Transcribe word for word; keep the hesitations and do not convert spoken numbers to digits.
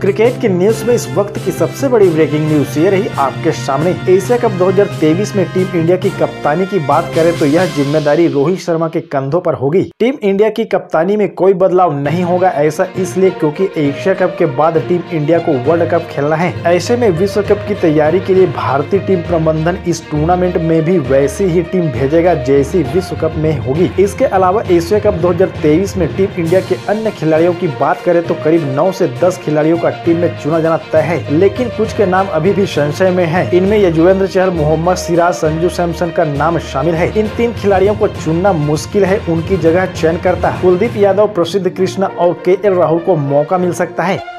Cricket की news में इस वक्त की सबसे बड़ी ब्रेकिंग न्यूज ये रही आपके सामने। एशिया कप दो हज़ार तेईस में टीम इंडिया की कप्तानी की बात करें तो यह जिम्मेदारी रोहित शर्मा के कंधों पर होगी। टीम इंडिया की कप्तानी में कोई बदलाव नहीं होगा, ऐसा इसलिए क्योंकि एशिया कप के बाद टीम इंडिया को वर्ल्ड कप खेलना है। ऐसे में विश्व कप की तैयारी के लिए भारतीय टीम प्रबंधन इस टूर्नामेंट में भी वैसी ही टीम भेजेगा जैसी विश्व कप में होगी। इसके अलावा एशिया कप दो हज़ार तेईस में टीम इंडिया के अन्य खिलाड़ियों की बात करें तो करीब नौ से दस खिलाड़ियों का टीम में चुना जाना तय है, लेकिन कुछ के नाम अभी भी संशय में हैं। इनमें यजुवेंद्र चहल, मोहम्मद सिराज, संजू सैमसन का नाम शामिल है। इन तीन खिलाड़ियों को चुनना मुश्किल है, उनकी जगह चयनकर्ता कुलदीप यादव, प्रसिद्ध कृष्णा और के एल राहुल को मौका मिल सकता है।